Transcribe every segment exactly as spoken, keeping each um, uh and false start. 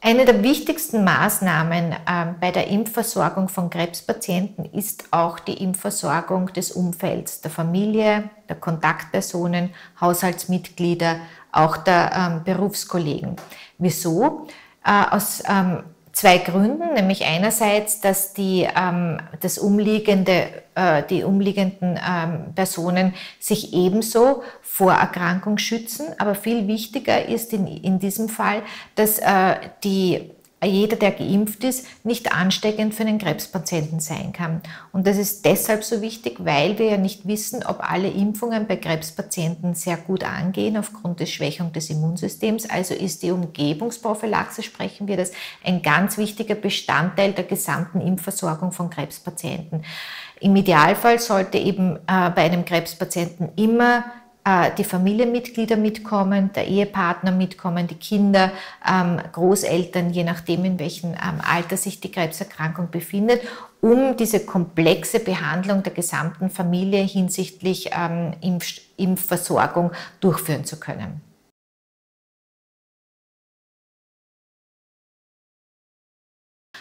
Eine der wichtigsten Maßnahmen bei der Impfversorgung von Krebspatienten ist auch die Impfversorgung des Umfelds, der Familie, der Kontaktpersonen, Haushaltsmitglieder, auch der Berufskollegen. Wieso? Aus zwei Gründen, nämlich einerseits, dass die, das umliegende, die umliegenden Personen sich ebenso vor Erkrankung schützen, aber viel wichtiger ist in, in diesem Fall, dass äh, die, jeder, der geimpft ist, nicht ansteckend für einen Krebspatienten sein kann. Und das ist deshalb so wichtig, weil wir ja nicht wissen, ob alle Impfungen bei Krebspatienten sehr gut angehen aufgrund der Schwächung des Immunsystems. Also ist die Umgebungsprophylaxe, sprechen wir das, ein ganz wichtiger Bestandteil der gesamten Impfversorgung von Krebspatienten. Im Idealfall sollte eben äh, bei einem Krebspatienten immer die Familienmitglieder mitkommen, der Ehepartner mitkommen, die Kinder, Großeltern, je nachdem, in welchem Alter sich die Krebserkrankung befindet, um diese komplexe Behandlung der gesamten Familie hinsichtlich Impf- Impfversorgung durchführen zu können.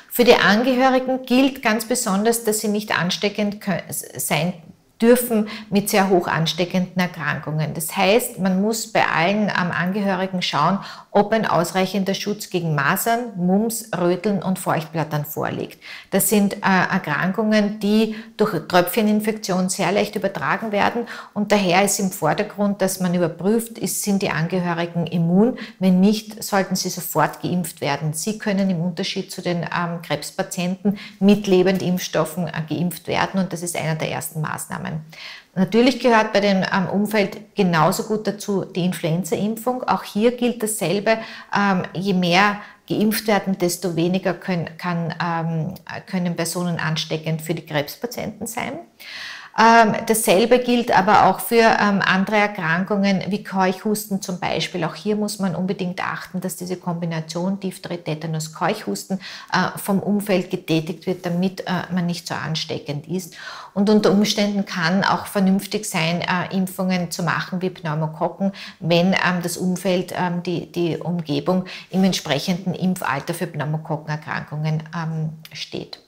Für die Angehörigen gilt ganz besonders, dass sie nicht ansteckend sein können. Dürfen mit sehr hoch ansteckenden Erkrankungen. Das heißt, man muss bei allen Angehörigen schauen, ob ein ausreichender Schutz gegen Masern, Mumps, Röteln und Feuchtblättern vorliegt. Das sind äh, Erkrankungen, die durch Tröpfcheninfektion sehr leicht übertragen werden und daher ist im Vordergrund, dass man überprüft, ist, sind die Angehörigen immun? Wenn nicht, sollten sie sofort geimpft werden. Sie können im Unterschied zu den ähm, Krebspatienten mit Lebendimpfstoffen äh, geimpft werden und das ist einer der ersten Maßnahmen. Natürlich gehört bei dem Umfeld genauso gut dazu die Influenza-Impfung. Auch hier gilt dasselbe. Je mehr geimpft werden, desto weniger können, kann, können Personen ansteckend für die Krebspatienten sein. Dasselbe gilt aber auch für andere Erkrankungen wie Keuchhusten zum Beispiel. Auch hier muss man unbedingt achten, dass diese Kombination Diphtherie-Tetanus-Keuchhusten vom Umfeld getätigt wird, damit man nicht so ansteckend ist. Und unter Umständen kann auch vernünftig sein, Impfungen zu machen wie Pneumokokken, wenn das Umfeld, die, die Umgebung im entsprechenden Impfalter für Pneumokokkenerkrankungen steht.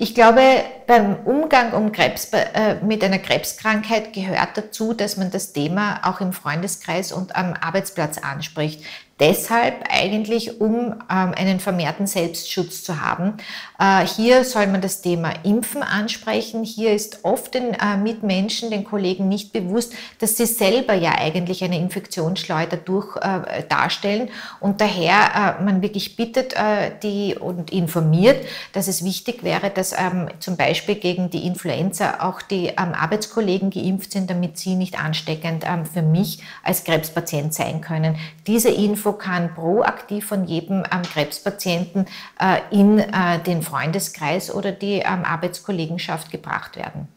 Ich glaube, beim Umgang um Krebs, äh, mit einer Krebskrankheit gehört dazu, dass man das Thema auch im Freundeskreis und am Arbeitsplatz anspricht. Deshalb eigentlich, um ähm, einen vermehrten Selbstschutz zu haben. Äh, hier soll man das Thema Impfen ansprechen. Hier ist oft den äh, Mitmenschen, den Kollegen nicht bewusst, dass sie selber ja eigentlich eine Infektionsschleuder durch äh, darstellen und daher äh, man wirklich bittet äh, die und informiert, dass es wichtig wäre, dass ähm, zum Beispiel gegen die Influenza auch die ähm, Arbeitskollegen geimpft sind, damit sie nicht ansteckend ähm, für mich als Krebspatient sein können. Diese Info kann proaktiv von jedem ähm, Krebspatienten äh, in äh, den Freundeskreis oder die ähm, Arbeitskollegenschaft gebracht werden.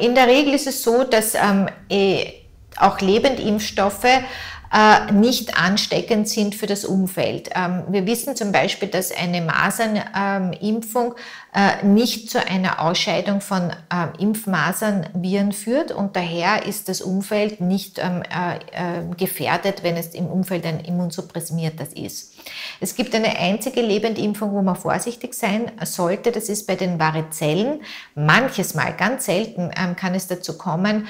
In der Regel ist es so, dass ähm, äh, auch Lebendimpfstoffe nicht ansteckend sind für das Umfeld. Wir wissen zum Beispiel, dass eine Masernimpfung nicht zu einer Ausscheidung von Impfmasernviren führt und daher ist das Umfeld nicht gefährdet, wenn es im Umfeld ein immunsupprimiertes ist. Es gibt eine einzige Lebendimpfung, wo man vorsichtig sein sollte, das ist bei den Varizellen. Manches Mal, ganz selten, kann es dazu kommen,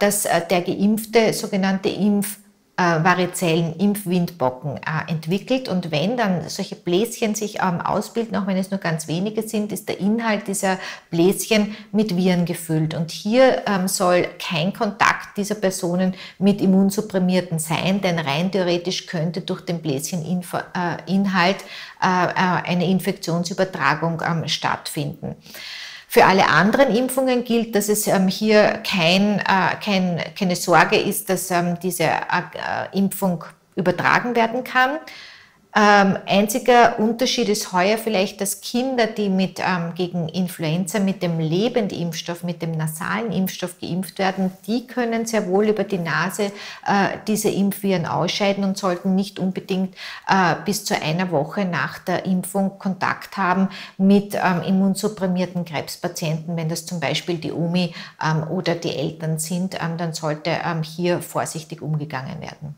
dass der Geimpfte sogenannte Impf Varizellen, Impfwindpocken äh, entwickelt und wenn dann solche Bläschen sich ähm, ausbilden, auch wenn es nur ganz wenige sind, ist der Inhalt dieser Bläschen mit Viren gefüllt und hier ähm, soll kein Kontakt dieser Personen mit Immunsupprimierten sein, denn rein theoretisch könnte durch den Bläscheninhalt äh, äh, eine Infektionsübertragung ähm, stattfinden. Für alle anderen Impfungen gilt, dass es ähm, hier kein, äh, kein, keine Sorge ist, dass ähm, diese äh, Impfung übertragen werden kann. Ähm, einziger Unterschied ist heuer vielleicht, dass Kinder, die mit, ähm, gegen Influenza mit dem Lebendimpfstoff, mit dem nasalen Impfstoff geimpft werden, die können sehr wohl über die Nase äh, diese Impfviren ausscheiden und sollten nicht unbedingt äh, bis zu einer Woche nach der Impfung Kontakt haben mit ähm, immunsupprimierten Krebspatienten. Wenn das zum Beispiel die Omi ähm, oder die Eltern sind, ähm, dann sollte ähm, hier vorsichtig umgegangen werden.